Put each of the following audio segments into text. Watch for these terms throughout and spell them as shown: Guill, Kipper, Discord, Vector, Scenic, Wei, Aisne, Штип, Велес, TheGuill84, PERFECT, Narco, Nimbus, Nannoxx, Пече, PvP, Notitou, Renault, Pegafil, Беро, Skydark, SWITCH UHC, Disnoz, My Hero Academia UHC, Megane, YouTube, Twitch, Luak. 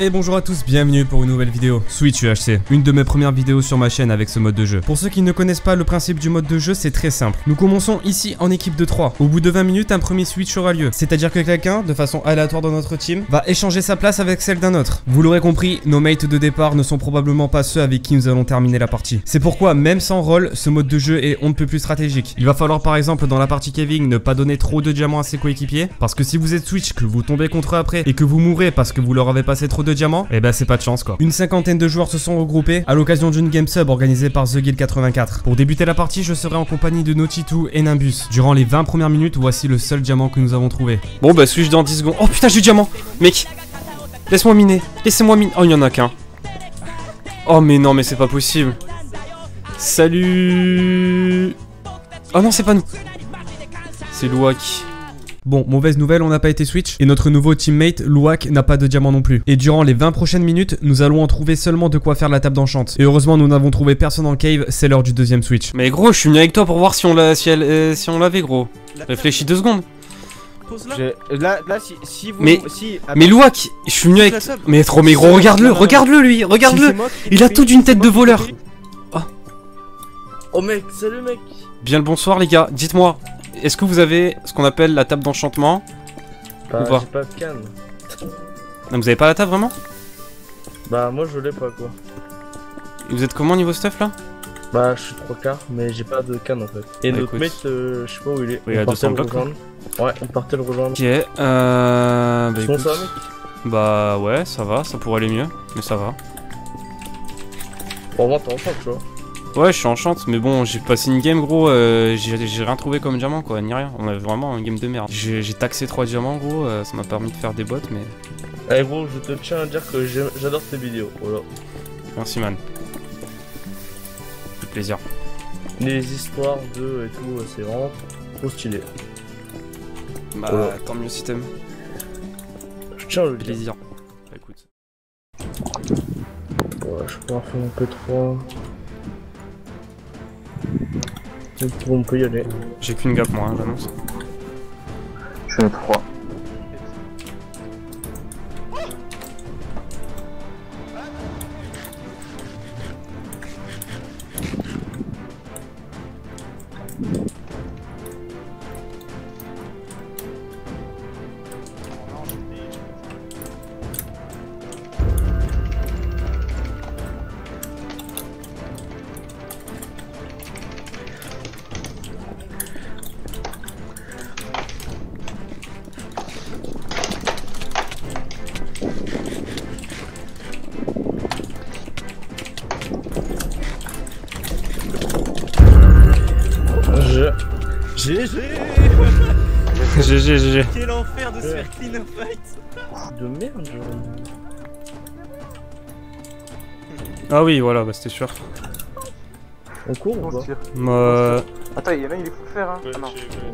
Et bonjour à tous, bienvenue pour une nouvelle vidéo Switch UHC, une de mes premières vidéos sur ma chaîne avec ce mode de jeu. Pour ceux qui ne connaissent pas le principe du mode de jeu, c'est très simple. Nous commençons ici en équipe de 3. Au bout de 20 minutes, un premier switch aura lieu. C'est-à-dire que quelqu'un, de façon aléatoire dans notre team, va échanger sa place avec celle d'un autre. Vous l'aurez compris, nos mates de départ ne sont probablement pas ceux avec qui nous allons terminer la partie. C'est pourquoi, même sans rôle, ce mode de jeu est on ne peut plus stratégique. Il va falloir par exemple, dans la partie Kevin, ne pas donner trop de diamants à ses coéquipiers. Parce que si vous êtes switch, que vous tombez contre eux après, et que vous mourrez parce que vous leur avez passé trop de diamants, et bah c'est pas de chance quoi. Une cinquantaine de joueurs se sont regroupés à l'occasion d'une game sub organisée par TheGuill84. Pour débuter la partie, je serai en compagnie de Notitou et Nimbus. Durant les 20 premières minutes, voici le seul diamant que nous avons trouvé. Bon bah switch dans 10 secondes. Oh putain, j'ai du diamant. Mec, laisse-moi miner. Laissez-moi miner. Oh, il y en a qu'un. Oh mais non, mais c'est pas possible. Salut. Oh non, c'est pas nous. C'est Luak. Bon, mauvaise nouvelle, on n'a pas été switch et notre nouveau teammate, Luak, n'a pas de diamant non plus. Et durant les 20 prochaines minutes, nous allons en trouver seulement de quoi faire la table d'enchante. Et heureusement, nous n'avons trouvé personne en cave, c'est l'heure du deuxième switch. Mais gros, je suis venu avec toi pour voir si on l'avait, gros. Réfléchis 2 secondes. Là, si vous... Mais Luak, je suis venu avec... Mais trop, mais gros, regarde-le lui, regarde-le. Il a tout d'une tête de voleur. Oh mec, salut mec. Bien le bonsoir les gars, dites-moi. Est-ce que vous avez ce qu'on appelle la table d'enchantement ou pas? J'ai pas de canne. Non, vous avez pas la table vraiment? Bah moi je l'ai pas quoi. Et vous êtes comment niveau stuff là? Bah je suis 3 quarts mais j'ai pas de canne en fait. Et notre mec je sais pas où il est. Oui, il a 200 blocs. Ouais, il partait le rejoindre. Ok, bah écoute, ça, mec. Bah ouais ça va, ça pourrait aller mieux, mais ça va. Bon moi t'es en chante tu vois. Ouais, je suis en chante, mais bon, j'ai passé une game, gros, j'ai rien trouvé comme diamant, quoi, ni rien. On avait vraiment une game de merde. J'ai taxé 3 diamants, gros, ça m'a permis de faire des bots, mais... Allez, gros, je te tiens à dire que j'adore tes vidéos, voilà. Merci, man. C'est plaisir. Les histoires de et tout, c'est vraiment trop stylé. Bah, voilà. Tant mieux si t'aimes. Je tiens le plaisir. Bah, écoute. Ouais, je pourrais faire mon P3... On peut y aller. J'ai qu'une gap moi, hein, j'annonce. Je suis le 3. GG. GG, GG. Quel enfer de se faire clean up fight. De merde, genre. Ah oui, voilà, bah c'était sûr. On court ou pas? Attends, il y en a un, il est fou de faire, hein. Ah non,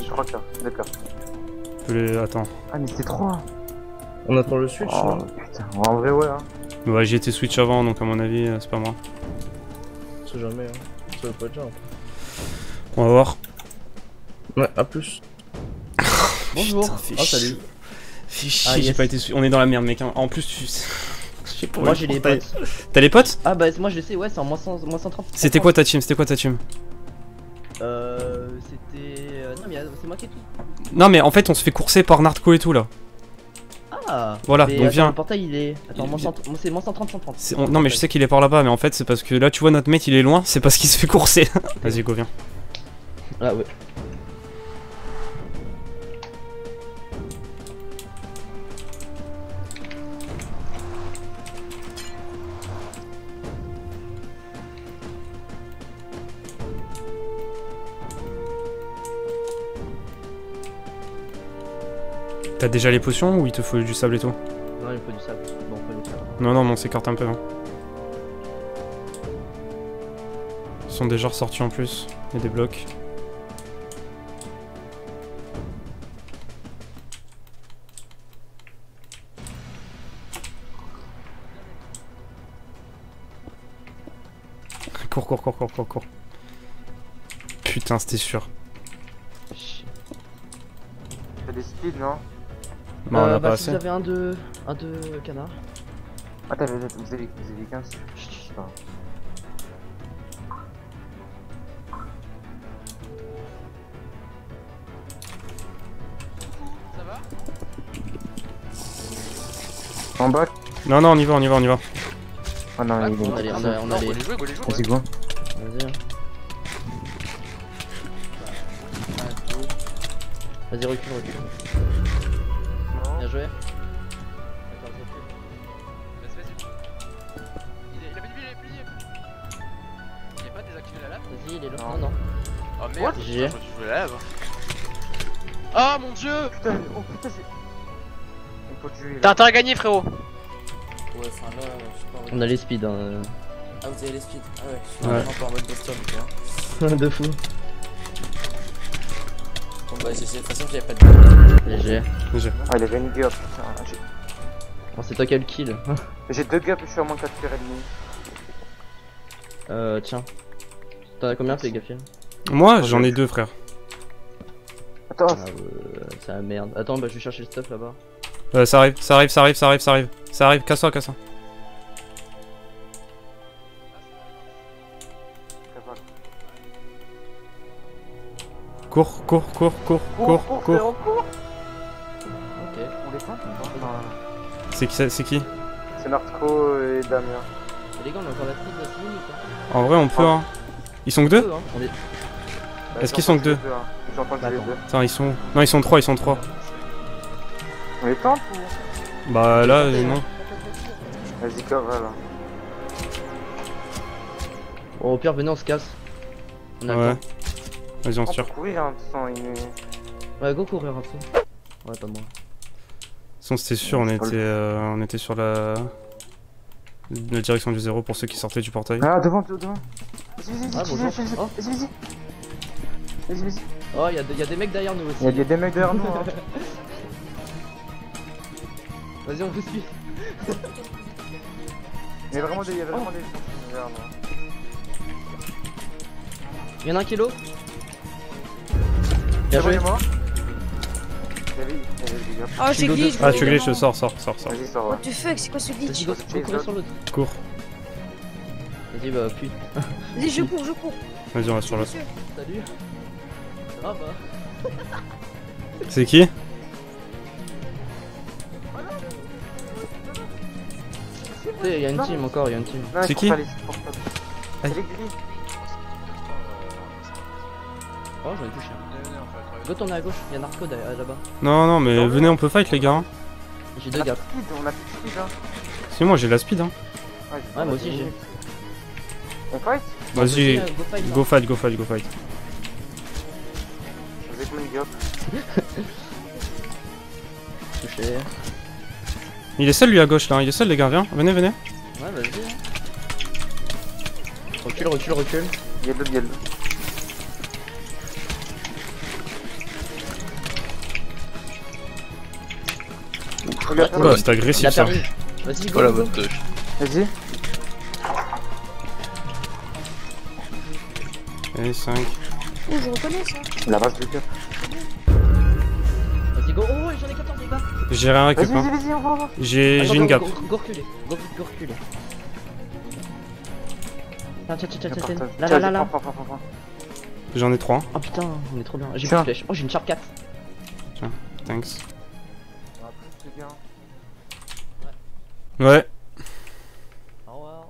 je crois que là, d'accord. Attends. Ah mais c'était 3. On attend le switch. Oh putain, en vrai ouais, hein. Bah j'ai été switch avant, donc à mon avis, c'est pas moi. On sait jamais, hein. Ça veut pas être genre. On va voir. Ouais, à plus. Bonjour. Putain, oh, salut. Fais chier, ah, yes. J'ai pas été... On est dans la merde, mec. En plus, tu... Moi, j'ai les potes. T'as les potes? Ah bah, moi, je sais, ouais, c'est en -130. C'était quoi ta team? Non, mais c'est moi qui ai tout. Non, mais en fait, on se fait courser par Narco et tout, là. Ah. Voilà, donc viens. Le portail, il est... Attends, c'est -130. Non, mais je sais qu'il est par là-bas, mais en fait, c'est parce que là, tu vois, notre mec, il est loin. C'est parce qu'il se fait courser. Vas-y, go, viens. Ah ouais. T'as déjà les potions ou il te faut du sable et tout? Non, il me faut du sable. Bon, on peut du sable. Non, non, mais on s'écarte un peu. Hein. Ils sont déjà ressortis en plus. Il y a des blocs. Cours, cours, cours, cours, cours, cours. Putain, c'était sûr. T'as des speeds, non? Non, on a pas assez. Si vous avez un de canard. Attends, vous avez 15, je sais pas. Ça va? En bas? Non, non, on y va. Ah non, on a les... Vas-y, go. Vas-y. Vas-y, recule. Bien joué. Il a pas désactivé la lave. Vas-y, il est là. Non. Oh merde, j'ai joué la lave. Ah mon dieu. Putain, oh putain, c'est... T'as gagné, frérot. Ouais, enfin là, je sais pas. On a les speeds. Ah, vous avez les speeds. Ah ouais, je suis vraiment pas en mode bestiole, tu vois. De fou. Bon, bah, c'est de toute façon qu'il n'y avait pas de. GG. Ah, il avait une gueule, putain. Bon, c'est toi qui as le kill. J'ai 2 gueules et je suis à moins 4 et demi. Tiens. T'en as combien, Pegafil? Moi, j'en ai 2, frère. Attends. Ah, c'est la merde. Attends, bah, je vais chercher le stuff là-bas. Ça arrive. Casse-toi. Cours. Ok, on descend. C'est qui? C'est Narco et Damien. Les gars, on a encore la triple de la semaine ou pas? En vrai, on peut, hein. Ils sont que 2? Est-ce qu'ils sont que 2? J'entends que les 2. Attends, ils sont... Non, ils sont 3, On les tente ou... Bah là, non. Vas-y, cover là. Bon, au pire, venez, on se casse. On a le temps. Vas-y, on tire. Ouais, go courir un peu. Ouais, pas moi. C'était sûr, on était sur la direction du 0 pour ceux qui sortaient du portail. Ah, devant. Vas-y. Oh, y'a des mecs derrière nous aussi. Vas-y, on vous suit. Y'a vraiment des gens derrière nous. Y'en a un kilo. Bien joué. Oh, j'ai glitch. Ah, tu glitches, sors. Vas-y, sors, ouais. What the fuck, c'est quoi ce glitch? Vas-y, cours sur l'autre. Cours. Vas-y, bah, pute. Vas-y, je cours. Vas-y, on reste sur l'autre. Salut. Ça va, bah. C'est qui? Y'a une team encore, C'est qui? C'est les gris. Oh, j'en ai touché. Go tourner à gauche, y'a Narco là-bas. Non, mais venez, on peut fight, les gars. J'ai 2 gars. On a plus de speed, hein. Si, moi j'ai la speed, hein. Ouais, moi aussi j'ai. On fight? Vas-y, go fight. Vous êtes mon gars. Touché. Il est seul, lui, à gauche, là. Il est seul, les gars, viens. Venez. Ouais, vas-y. Recule. Y'a le. Ouais, c'est agressif ça. Vas-y, go. Vas-y. Et 5. Oh, je reconnais ça. La base du cap. Vas-y, go. Oh, j'en ai 14, les gars. J'ai rien récup. Vas-y, on va voir. J'ai une gap. Go reculer. Tiens. Là. J'en ai 3. Oh putain, on est trop bien. J'ai plus de flèches. Oh, j'ai une sharp 4. Tiens, thanks. Ouais. Au revoir.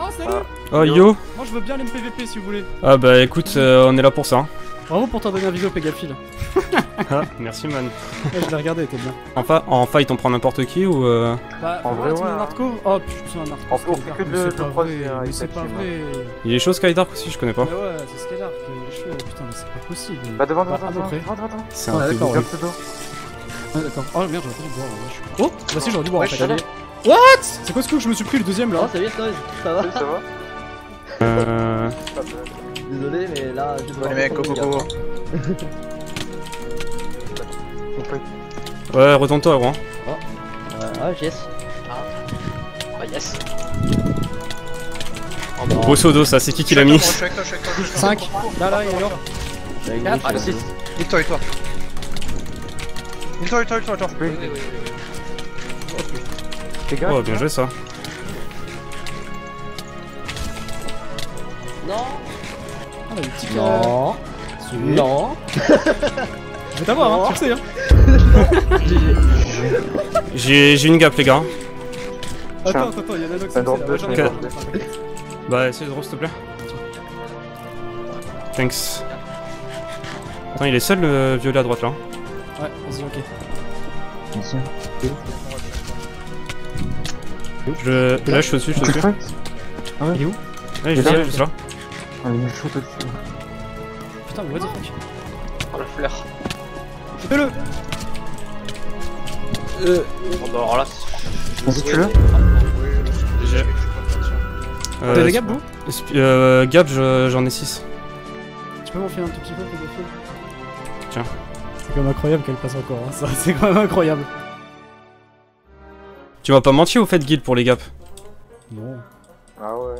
Oh, salut. Oh, yo. Moi, je veux bien les PVP si vous voulez. Ah, bah écoute, on est là pour ça. Hein. Bravo pour ta dernière vidéo, Pegafil. Ah, merci, man. Ouais, je l'ai regardé, t'es bien. En fight, on prend n'importe qui ou. Bah, en vrai, tu mets un Narco. Oh, putain, un Narco. On fait que de mais c'est pas vrai. Il est chaud, Skydark aussi, je connais pas. Mais ouais, c'est Skydark. Il est chaud, putain, mais c'est pas possible. Bah, devant. C'est un peu comme pseudo. Ah d'accord. Oh merde, j'aurais dû boire. Oh bah si, j'aurais dû boire en fait. What? C'est quoi ce coup que je me suis pris le deuxième là? Oh salut Disnoz, ça va? Désolé mais là je dois... Les mecs, go. Ouais, retourne-toi gros. Oh yes. Beau pseudo ça, c'est qui l'a mis? 5. Là, il est mort. 4, 6. Victoire. Attends. Gars, oh, bien joué ça. Non. Oh, petit non. Non. Je vais t'avoir, hein, tu sais. Hein. J'ai une gap, les gars. Attends, il y a Nannoxx. Bah, essaye de drop, s'il te plaît. Thanks. Attends, il est seul le violet à droite là. Ouais, vas-y, ok. Là, je suis au-dessus, je suis au-dessus. Ah ouais. Il est où? Ouais, je suis là. Ah, il est chaud, toi. Putain, mais what the fuck? Oh, le flair. Fais-le! Bon, bah alors là, tu l'as? T'as les gaps, vous? Gap, j'en ai 6. Tu peux m'enfiler un tout petit peu, Pegafil? Tiens. C'est quand même incroyable qu'elle passe encore, hein, ça, c'est quand même incroyable. Tu m'as pas menti au fait, Guild, pour les gaps? Non. Ah ouais.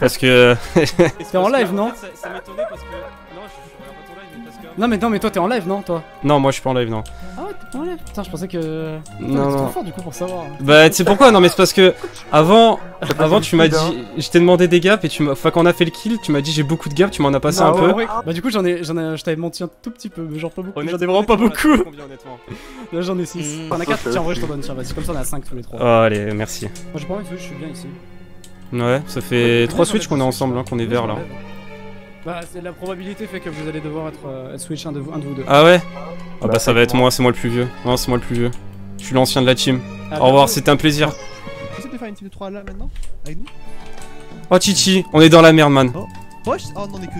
Parce que... T'es en live, non? Ça m'étonnait parce que... Non, je regarde pas ton live, mais parce que... Non mais toi, t'es en live, non, toi? Non, moi, je suis pas en live, non. Ah ouais, t'es pas en live? Putain, je pensais que... Non, t'es trop fort, du coup, pour savoir. Bah, tu sais pourquoi? Non, mais c'est parce que... Avant, tu m'as dit... Je t'ai demandé des gaps, et tu m'as... Enfin, quand on a fait le kill, tu m'as dit j'ai beaucoup de gaps, tu m'en as passé un peu. Bah, du coup, je t'avais menti un tout petit peu, mais genre pas beaucoup. J'en ai vraiment pas beaucoup. Là, j'en ai 6. On a 4, tiens, en vrai, je t'en donne, tiens, vas-y, comme ça, on a 5 tous les 3. Oh, allez, merci. Moi, j'ai pas envie de jouer, je suis bien ici. Ouais, ça fait 3 switch qu'on est ensemble, hein, qu'on est vert là. Bah, la probabilité fait que vous allez devoir être switch un de vous deux. Ah ouais? Ah bah ça va être moi, c'est moi le plus vieux. Non, c'est moi le plus vieux. Je suis l'ancien de la team. Au revoir, c'était un plaisir. Vous pouvez faire une team de 3 là maintenant? Avec nous? Oh Chichi, on est dans la merde, man. Oh non, on est que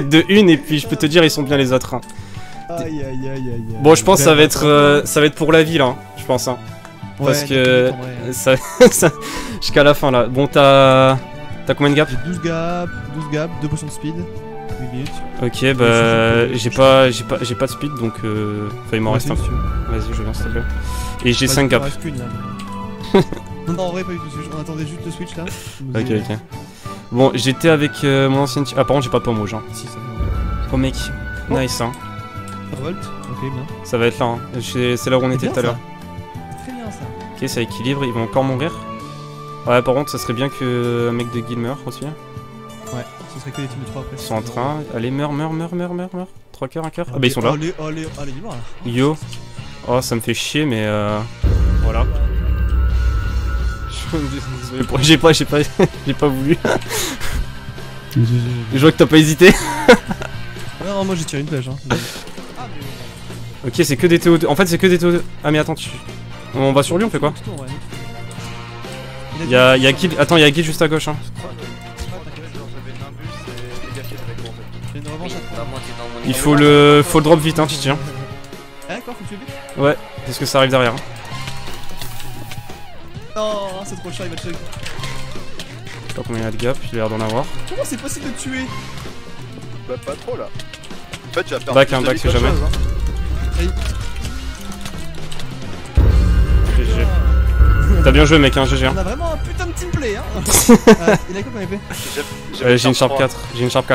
deux. De une, et puis je peux te dire, ils sont bien les autres. Aïe aïe aïe aïe. Bon, je pense que ça va être pour la vie là, je pense. Parce que ça jusqu'à la fin là. Bon, t'as combien de gaps? J'ai 12 gaps, 2 potions de speed, 8 minutes. Ok, bah j'ai pas de speed donc enfin il m'en reste un peu. Vas-y, je viens s'il te plaît. Et j'ai 5 gaps. Non, en vrai pas du tout, on attendait juste le switch là. Ok. Bon, j'étais avec mon ancienne. Ah par contre, j'ai pas de pomme rouge. Si, ça fait. Oh mec, nice hein. Volt, ok bien. Ça va être là, hein. C'est là où on était tout à l'heure. Ok, ça équilibre, ils vont encore mourir. Ouais, par contre, ça serait bien que un mec de Guild meure aussi. Ouais, ce serait que les teams de 3 après. Ils sont en train. Allez, meurs. 3 coeurs, 1 coeur. Ah bah ils sont là. Allez, il est mort là. Yo. Oh, ça me fait chier, mais voilà. J'ai pas voulu. Je vois que t'as pas hésité. Non, moi j'ai tiré une flèche. Ok, c'est que des TO2. En fait, c'est que des TO2. Ah, mais attends, tu. On va sur lui, on fait quoi? Y'a Guild, attends, y'a Guild juste à gauche hein. Il faut le drop vite hein, Chichi hein. Ouais, parce que ça arrive derrière. Non, c'est trop cher, il va tuer. Je sais pas combien il y a de gap, il a l'air d'en avoir. Comment c'est possible de tuer? Bah pas trop là. En fait, j'ai perdu. Back hein, back c'est jamais. GG. T'as bien joué mec, hein, GG. On a vraiment un putain de teamplay, hein. Il a quoi comme épée? J'ai une Sharp 4,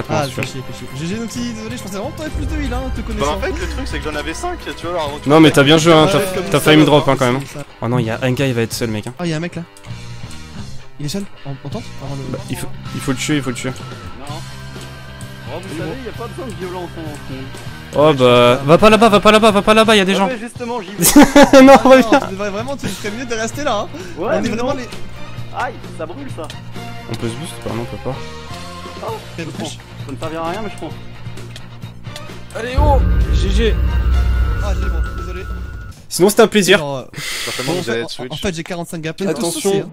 moi. Ah, je suis GG Naughty, désolé, je pensais vraiment que t'aurais plus de heal, hein, te connaissant. Bah en fait, le truc c'est que j'en avais 5, tu vois. Alors, non, mais t'as bien joué, hein, t'as failli me drop, hein, quand même. Oh non, y'a un gars, il va être seul, mec. Hein. Oh, y'a un mec là. Il est seul? On tente? Bah, il faut le tuer, Non. Oh, vous savez, y'a pas besoin de violence en fond. Oh bah, va pas là-bas, y'a des gens. Ouais, justement, j'y vais. Non, reviens. Vraiment, tu serais mieux de rester là. Hein. Ouais, on est vraiment les. Aïe, ça brûle ça. On peut se boost, pas non, papa. Oh, je prends. Ça ne servira à rien, mais je prends. Allez, oh GG. Ah, j'ai bon, désolé. Sinon, c'était un plaisir. Alors, bon, en fait, j'ai 45 gaps. Attention.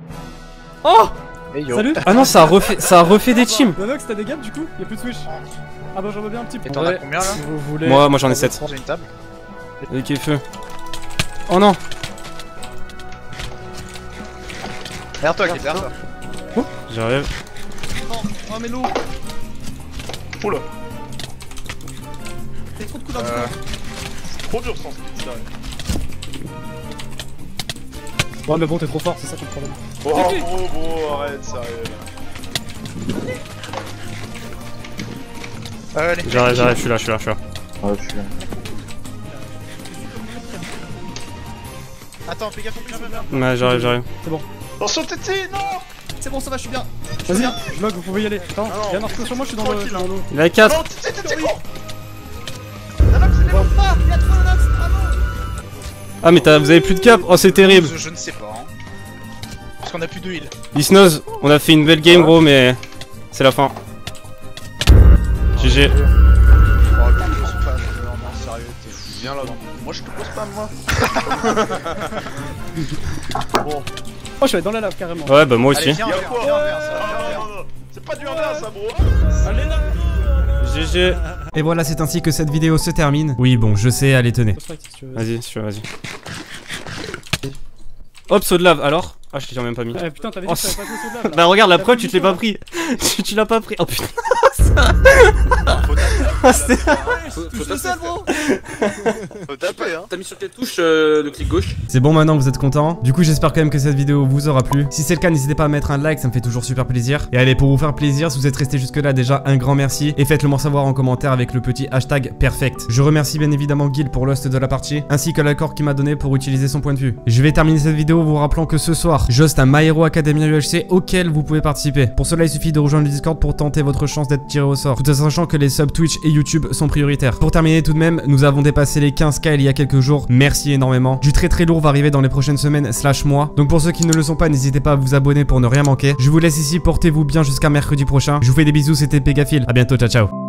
Oh hey, salut. Ah non, ça a refait des teams. Nannoxx, t'as des gaps du coup? Y'a plus de switch. Ah bah j'en veux bien un petit peu. Et t'en as combien là si vous voulez... Moi j'en ai 7. J'ai une table. Ok feu. Oh non. Derrière toi, Kipper. Oh, j'arrive. Oh mais l'eau. Oula. C'est trop de coups d'un coup. C'est trop dur sans speed ça. Ouais mais bon t'es trop fort, c'est ça ton problème. Oh bro, arrête sérieux. J'arrive, je suis là. Attends, fais gaffe, on ouais, j'arrive. C'est bon. Attention, Tété, non. C'est bon, ça va, je suis bien. Vas-y, Luak, vous pouvez y aller. Attends, il y a Narco sur moi, je suis dans le. Il a 4. Non, Tété, cours. Nannoxx, il est mort. Il a 3 Nannoxx, bravo. Ah, mais vous avez plus de cap. Oh, c'est terrible. Je ne sais pas. Parce qu'on a plus de heal. Disnoz, on a fait une belle game, gros, mais c'est la fin. GG. Viens là, moi je te pose pas moi. Bon. Oh, je vais dans la lave carrément. Ouais, bah moi aussi. C'est pas du Honda ça, bro. Allez là. GG. Et voilà, c'est ainsi que cette vidéo se termine. Oui, bon, je sais, allez, tenez. Vas-y, vas-y. Hop, saut de lave alors. Ah, je t'ai même pas mis. Ah putain, t'avais dit que t'avais pas pris saut de lave. Bah regarde, la preuve, tu te l'es pas pris. Tu l'as pas pris. Oh putain. Faut taper, bro. Faut taper, hein. T'as mis sur tes touches le clic gauche. C'est bon, maintenant vous êtes content. Du coup, j'espère quand même que cette vidéo vous aura plu. Si c'est le cas, n'hésitez pas à mettre un like, ça me fait toujours super plaisir. Et allez, pour vous faire plaisir, si vous êtes resté jusque là, déjà un grand merci. Et faites le moi savoir en commentaire avec le petit hashtag PERFECT. Je remercie bien évidemment Guil pour l'host de la partie, ainsi que l'accord qu'il m'a donné pour utiliser son point de vue. Je vais terminer cette vidéo vous rappelant que ce soir, j'hoste un My Hero Academia UHC auquel vous pouvez participer. Pour cela, il suffit de rejoindre le Discord pour tenter votre chance d'être tiré au sort, tout en sachant que les subs Twitch et YouTube sont prioritaires. Pour terminer tout de même, nous avons dépassé les 15K il y a quelques jours, merci énormément. Du très lourd va arriver dans les prochaines semaines / mois, donc pour ceux qui ne le sont pas, n'hésitez pas à vous abonner pour ne rien manquer. Je vous laisse ici, portez-vous bien jusqu'à mercredi prochain. Je vous fais des bisous, c'était Pegafil, à bientôt, ciao ciao.